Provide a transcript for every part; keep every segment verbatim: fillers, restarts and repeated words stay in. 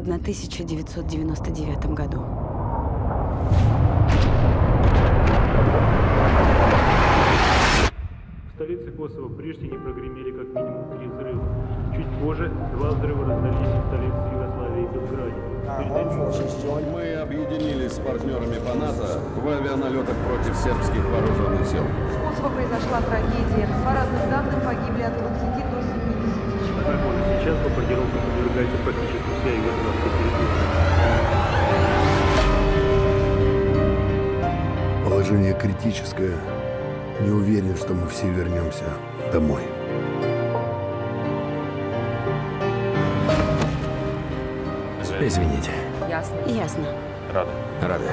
в тысяча девятьсот девяносто девятом году. В столице Косово, Приштине, прогремели как минимум три взрыва. Чуть позже два взрыва раздались в столице Югославии и Белграде. Мы объединились с партнерами по НАТО в авианалетах против сербских вооруженных сил. В Косово произошла трагедия. По разным данным погибли от двадцати до семидесяти человек. Сейчас бомбардировка подвергается практически вся югославская территория. Положение критическое. Не уверен, что мы все вернемся домой. Извините. Ясно. Ясно. Рада. Рада.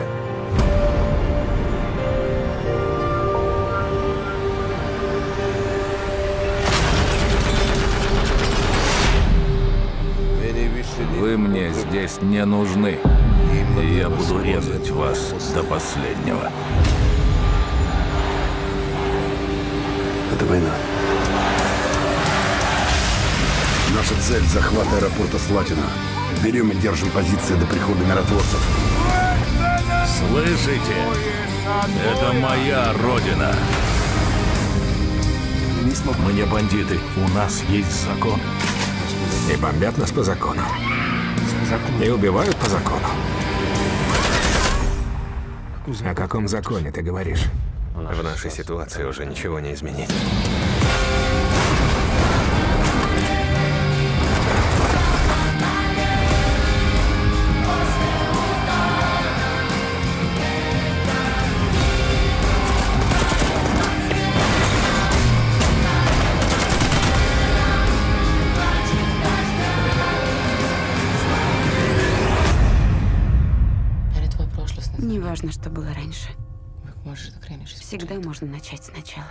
Вы мне здесь не нужны, и я буду резать вас до последнего. Это война. Наша цель — захват аэропорта Слатина. Берем и держим позиции до прихода миротворцев. Слышите? Это моя родина. Мы не бандиты. У нас есть закон. И бомбят нас по закону. И убивают по закону. О каком законе ты говоришь? В нашей ситуации уже ничего не изменить. Неважно, что было раньше. Всегда можно начать сначала.